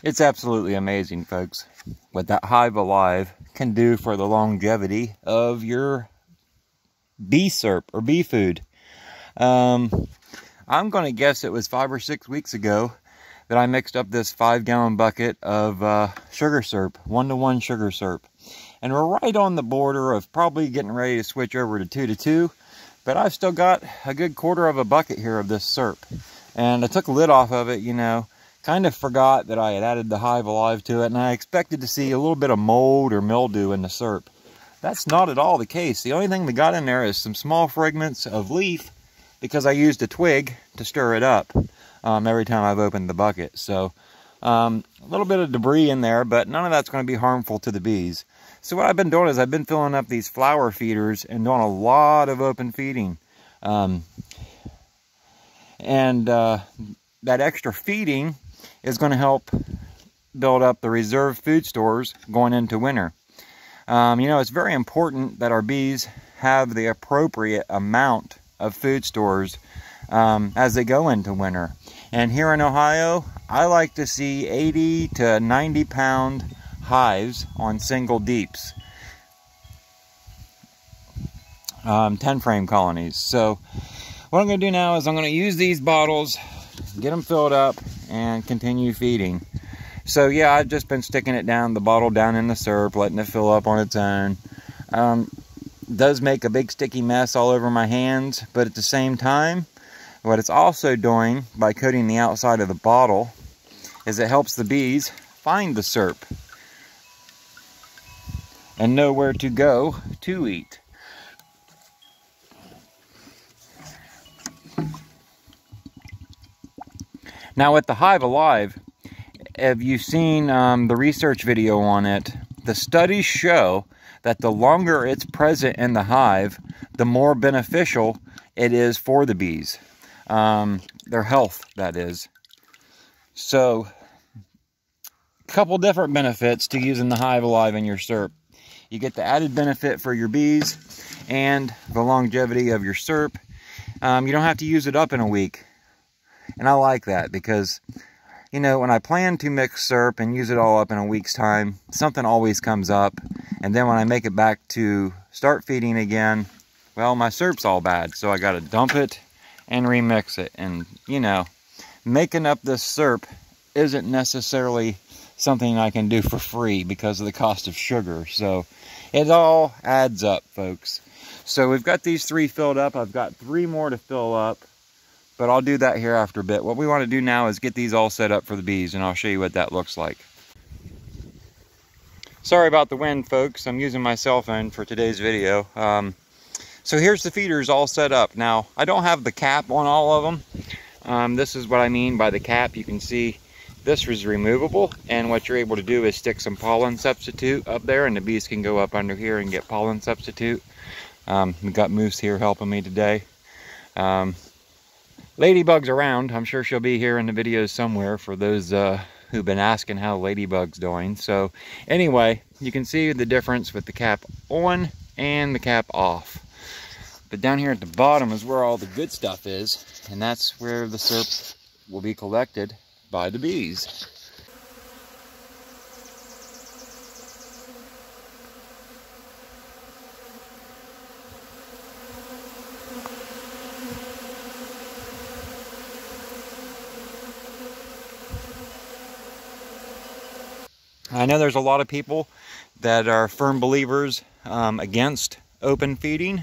It's absolutely amazing, folks, what that Hive Alive can do for the longevity of your bee syrup or bee food. I'm going to guess it was 5 or 6 weeks ago that I mixed up this 5-gallon bucket of sugar syrup, 1-to-1 sugar syrup. And we're right on the border of probably getting ready to switch over to 2-to-2. But I've still got a good quarter of a bucket here of this syrup. And I took the lid off of it, you know. Kind of forgot that I had added the Hive Alive to it, and I expected to see a little bit of mold or mildew in the syrup. That's not at all the case. The only thing we got in there is some small fragments of leaf, because I used a twig to stir it up every time I've opened the bucket. So a little bit of debris in there, but none of that's going to be harmful to the bees. So what I've been doing is I've been filling up these flower feeders and doing a lot of open feeding. That extra feeding is going to help build up the reserve food stores going into winter. You know, it's very important that our bees have the appropriate amount of food stores as they go into winter. And here in Ohio, I like to see 80 to 90 pound hives on single deeps, 10 frame colonies. So what I'm going to do now is I'm going to use these bottles, get them filled up, and continue feeding. So yeah, I've just been sticking it down, the bottle down in the syrup, letting it fill up on its own. Does make a big sticky mess all over my hands, but at the same time, what it's also doing by coating the outside of the bottle is it helps the bees find the syrup and know where to go to eat. Now with the Hive Alive, have you seen the research video on it? The studies show that the longer it's present in the hive, the more beneficial it is for the bees. Their health, that is. So, a couple different benefits to using the Hive Alive in your syrup. You get the added benefit for your bees and the longevity of your syrup. You don't have to use it up in a week. And I like that because, you know, when I plan to mix syrup and use it all up in a week's time, something always comes up. And then when I make it back to start feeding again, well, my syrup's all bad. So I got to dump it and remix it. And, you know, making up this syrup isn't necessarily something I can do for free because of the cost of sugar. So it all adds up, folks. So we've got these 3 filled up. I've got 3 more to fill up, but I'll do that here after a bit. What we want to do now is get these all set up for the bees, and I'll show you what that looks like. Sorry about the wind, folks. I'm using my cell phone for today's video. So here's the feeders all set up. Now, I don't have the cap on all of them. This is what I mean by the cap. You can see this is removable, and what you're able to do is stick some pollen substitute up there, and the bees can go up under here and get pollen substitute. We've got Moose here helping me today. Ladybug's around. I'm sure she'll be here in the video somewhere for those who've been asking how Ladybug's doing. So anyway, you can see the difference with the cap on and the cap off. But down here at the bottom is where all the good stuff is, and that's where the syrup will be collected by the bees. I know there's a lot of people that are firm believers against open feeding,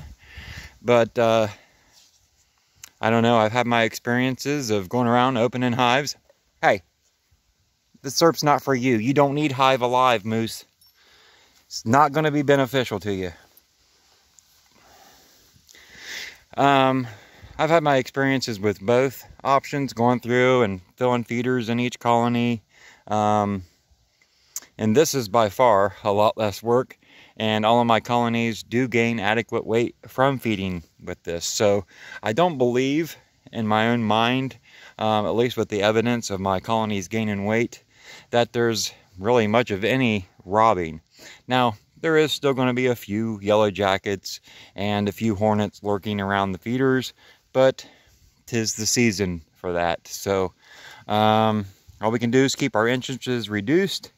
but I don't know. I've had my experiences of going around opening hives. Hey, the syrup's not for you. You don't need Hive Alive, Moose. It's not going to be beneficial to you. I've had my experiences with both options, going through and filling feeders in each colony. And this is by far a lot less work, and all of my colonies do gain adequate weight from feeding with this. So I don't believe in my own mind, at least with the evidence of my colonies gaining weight, that there's really much of any robbing. Now, there is still going to be a few yellow jackets and a few hornets lurking around the feeders, but 'tis the season for that. So All we can do is keep our entrances reduced,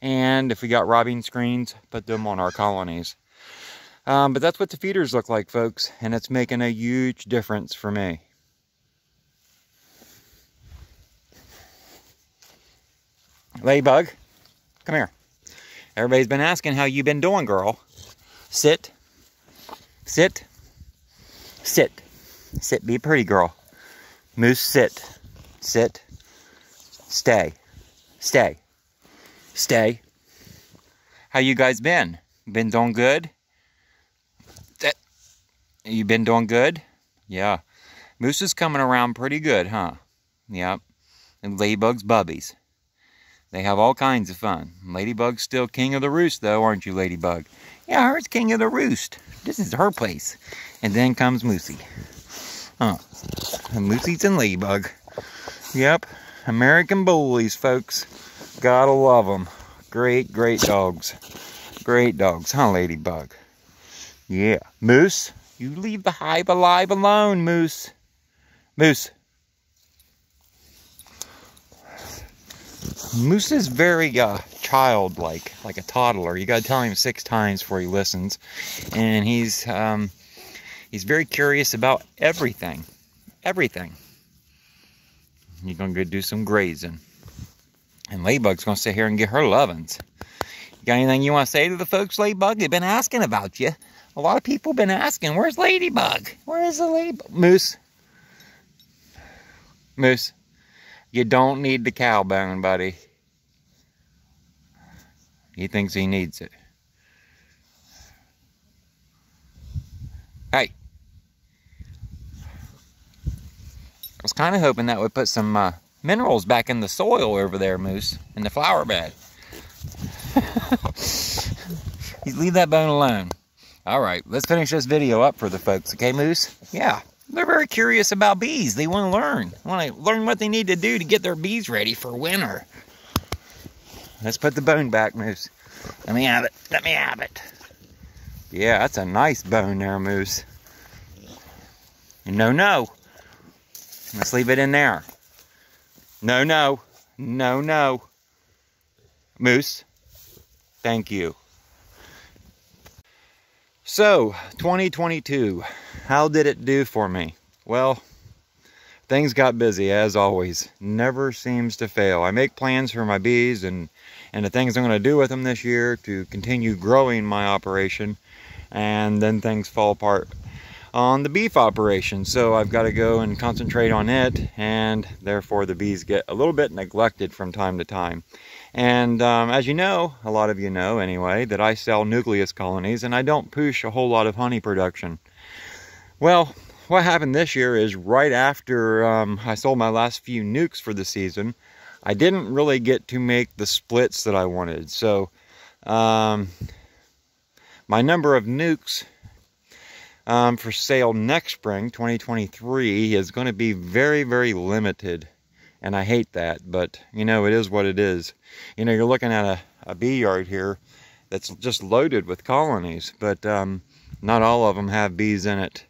and if we got robbing screens, put them on our colonies. But that's what the feeders look like, folks, and it's making a huge difference for me. Ladybug, come here. Everybody's been asking how you been doing, girl. Sit. Sit. Sit. Sit. Be a pretty girl. Moose, sit. Sit. Stay. Stay. Stay. How you guys been? Been doing good? You been doing good? Yeah. Moose is coming around pretty good, huh? Yep. And Ladybug's bubbies. They have all kinds of fun. Ladybug's still king of the roost, though, aren't you, Ladybug? Yeah, her's king of the roost. This is her place. And then comes Moosey. Oh, and Moosey's and Ladybug. Yep, American bullies, folks. Gotta love them. Great, great dogs. Great dogs, huh, Ladybug? Yeah. Moose, you leave the hive alive alone, Moose. Moose. Moose is very childlike, like a toddler. You got to tell him 6 times before he listens. And he's very curious about everything. Everything. You're going to go do some grazing. And Ladybug's going to sit here and get her lovin's. You got anything you want to say to the folks, Ladybug? They've been asking about you. A lot of people have been asking, where's Ladybug? Where is the Ladybug? Moose. Moose. You don't need the cow bone, buddy. He thinks he needs it. Hey. I was kind of hoping that would put some minerals back in the soil over there, Moose, in the flower bed. You leave that bone alone. All right, let's finish this video up for the folks, okay, Moose? Yeah. They're very curious about bees. They want to learn. They want to learn what they need to do to get their bees ready for winter. Let's put the bone back, Moose. Let me have it. Let me have it. Yeah, that's a nice bone there, Moose. No, no. Let's leave it in there. No, no. No, no. Moose, thank you. So, 2022, how did it do for me? Well, things got busy as always. Never seems to fail. I make plans for my bees and the things I'm going to do with them this year to continue growing my operation, and then things fall apart on the beef operation. So I've got to go and concentrate on it, and therefore the bees get a little bit neglected from time to time. And as you know, a lot of you know anyway, that I sell nucleus colonies and I don't push a whole lot of honey production. Well, what happened this year is right after I sold my last few nukes for the season, I didn't really get to make the splits that I wanted. So my number of nukes for sale next spring, 2023, is going to be very, very limited. And I hate that, but, you know, it is what it is. You know, you're looking at a bee yard here that's just loaded with colonies, but not all of them have bees in it.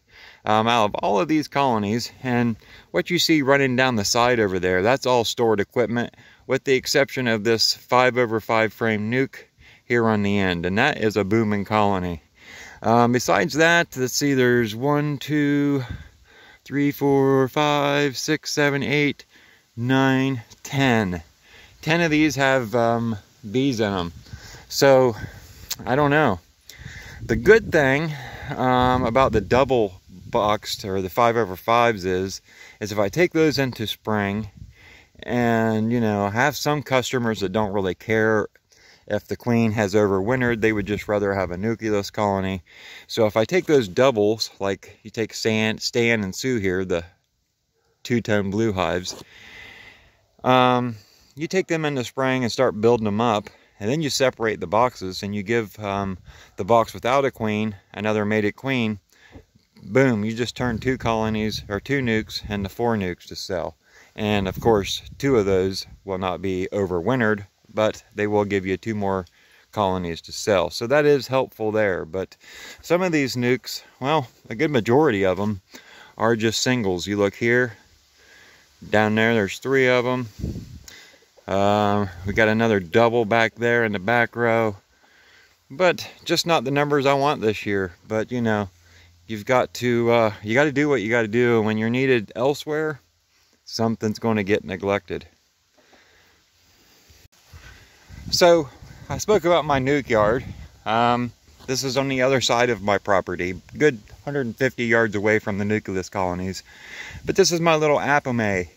Out of all of these colonies, and what you see running down the side over there, that's all stored equipment, with the exception of this 5/5 frame nuke here on the end, and that is a booming colony. Besides that, let's see, there's 1, 2, 3, 4, 5, 6, 7, 8, 9, 10. 10 of these have bees in them. So, I don't know. The good thing about the double boxed, or the 5/5s, is if I take those into spring, and, you know, have some customers that don't really care if the queen has overwintered, they would just rather have a nucleus colony. So if I take those doubles, like you take Stan and Sue here, the two-tone blue hives, you take them in the spring and start building them up, and then you separate the boxes, and you give the box without a queen another mated queen. Boom, you just turn 2 colonies, or 2 nukes, into 4 nukes to sell. And of course, 2 of those will not be overwintered, but they will give you 2 more colonies to sell. So that is helpful there. But some of these nukes, well, a good majority of them are just singles. You look here, down there, there's 3 of them. We got another double back there in the back row, but just not the numbers I want this year. But you know, you've got to do what you got to do, and when you're needed elsewhere, something's going to get neglected. So I spoke about my nuke yard. This is on the other side of my property, good 150 yards away from the nucleus colonies. But this is my little Apimaye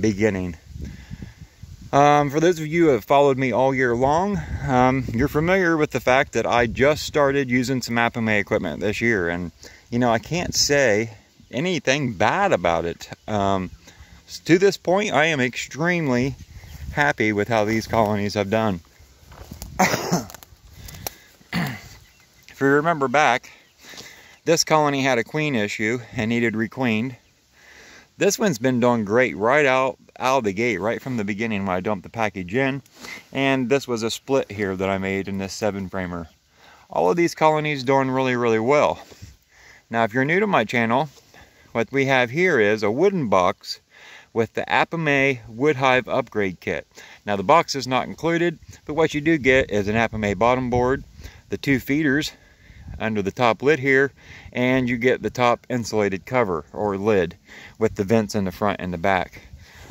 beginning. For those of you who have followed me all year long, you're familiar with the fact that I just started using some Apimaye equipment this year. And, you know, I can't say anything bad about it. To this point, I am extremely happy with how these colonies have done. If you remember back, this colony had a queen issue and needed requeened. This one's been doing great right out of the gate, right from the beginning when I dumped the package in. And this was a split here that I made in this 7-framer. All of these colonies doing really, really well. Now, if you're new to my channel, what we have here is a wooden box with the Apimaye Wood Hive Upgrade Kit. Now, the box is not included, but what you do get is an Apimaye bottom board, the 2 feeders under the top lid here, and you get the top insulated cover or lid with the vents in the front and the back.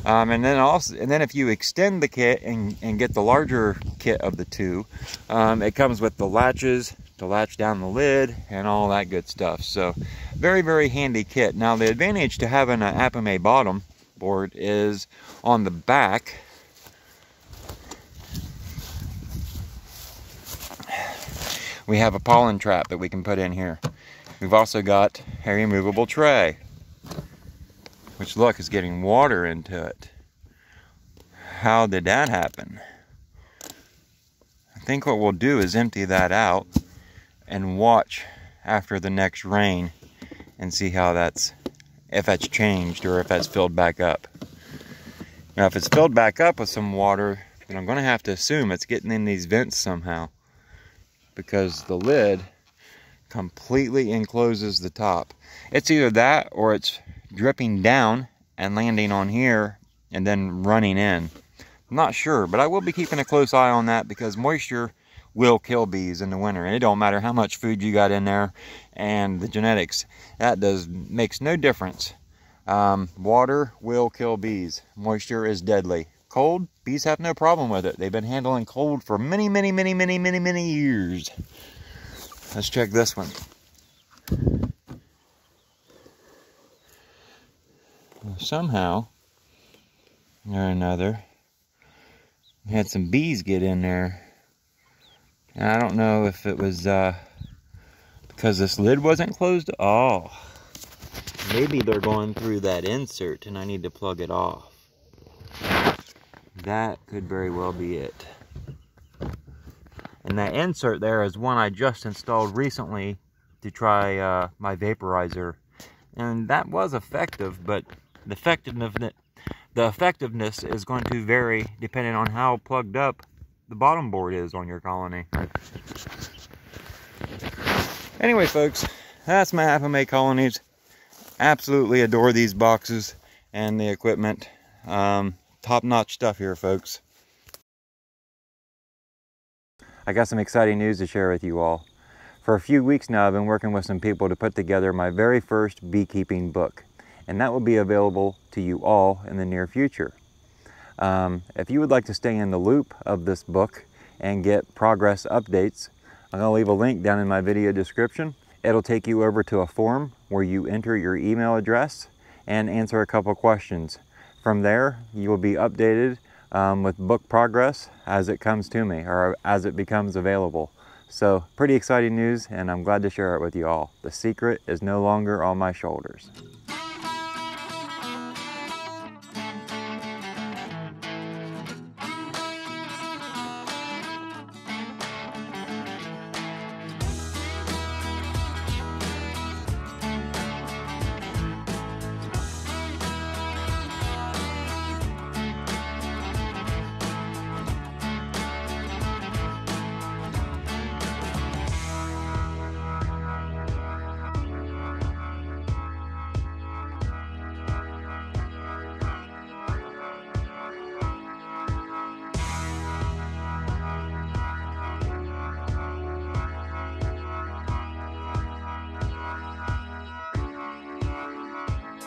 And then if you extend the kit and get the larger kit of the 2, it comes with the latches to latch down the lid and all that good stuff. So very, very handy kit. Now, the advantage to having an Apimaye bottom board is on the back. We have a pollen trap that we can put in here. We've also got a removable tray, which look, is getting water into it. How did that happen? I think what we'll do is empty that out and watch after the next rain and see how that's, if that's changed or if that's filled back up. Now, if it's filled back up with some water, then I'm gonna have to assume it's getting in these vents somehow, because the lid completely encloses the top. It's either that or it's dripping down and landing on here and then running in. I'm not sure, but I will be keeping a close eye on that, because moisture will kill bees in the winter, and it don't matter how much food you got in there and the genetics. That makes no difference. Water will kill bees. Moisture is deadly. Cold, bees have no problem with it. They've been handling cold for many, many, many, many, many, many years. Let's check this one. Well, somehow or another, we had some bees get in there. And I don't know if it was because this lid wasn't closed. Oh, maybe they're going through that insert and I need to plug it off. That could very well be it. And that insert there is one I just installed recently to try my vaporizer, and that was effective, but the effectiveness is going to vary depending on how plugged up the bottom board is on your colony. Anyway, folks, that's my Apimaye colonies. Absolutely adore these boxes and the equipment. Top-notch stuff here, folks. I got some exciting news to share with you all. For a few weeks now, I've been working with some people to put together my very first beekeeping book, and that will be available to you all in the near future. If you would like to stay in the loop of this book and get progress updates, I'm going to leave a link down in my video description. It'll take you over to a form where you enter your email address and answer a couple questions. From there, you will be updated with book progress as it comes to me, or as it becomes available. So pretty exciting news, and I'm glad to share it with you all. The secret is no longer on my shoulders.